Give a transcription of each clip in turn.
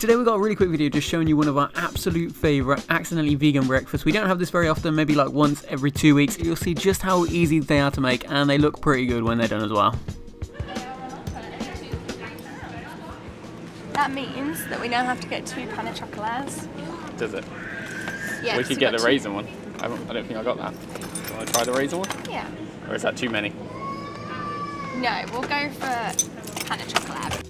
Today we got a really quick video just showing you one of our absolute favorite accidentally vegan breakfasts. We don't have this very often, maybe like once every 2 weeks. You'll see just how easy they are to make, and they look pretty good when they're done as well. That means that we now have to get 2 Pain Au Chocolats. Does it? Yeah. We could get the raisin one. I don't think I got that. Do you want to try the raisin one? Yeah. Or is that too many? No, we'll go for Pain Au Chocolats.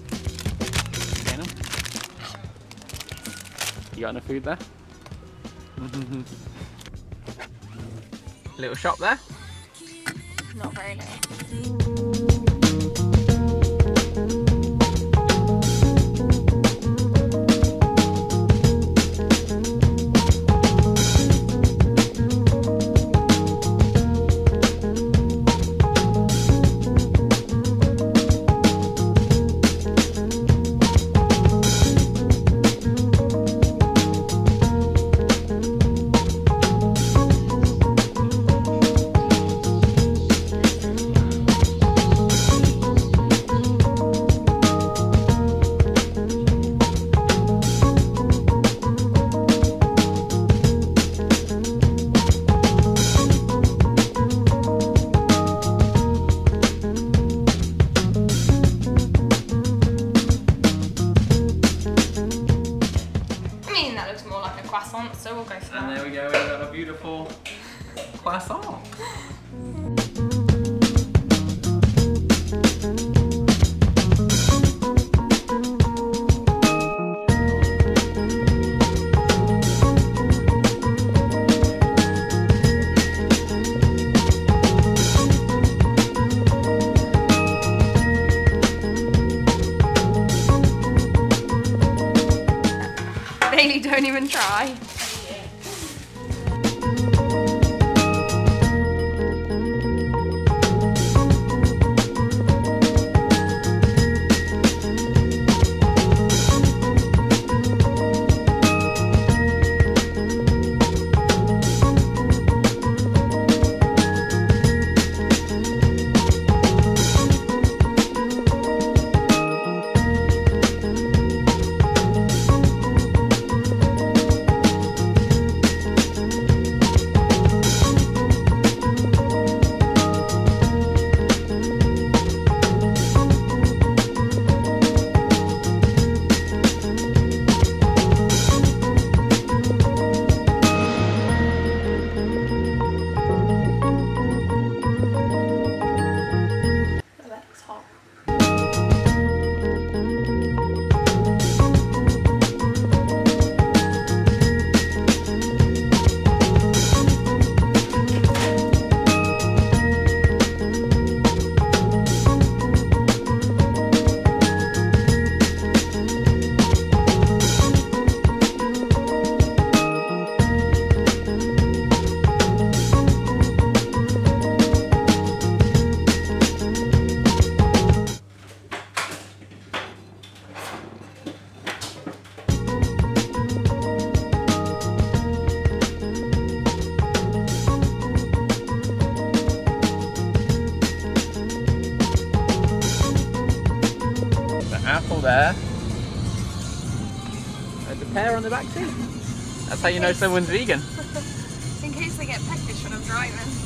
You got enough food there? Little shop there? Not very little. Croissant, so we'll go for that. And there we go, we've got a beautiful croissant. Really don't even try. Apple there. There's a pear on the back seat. That's how you know someone's vegan. It's in case they get peckish when I'm driving.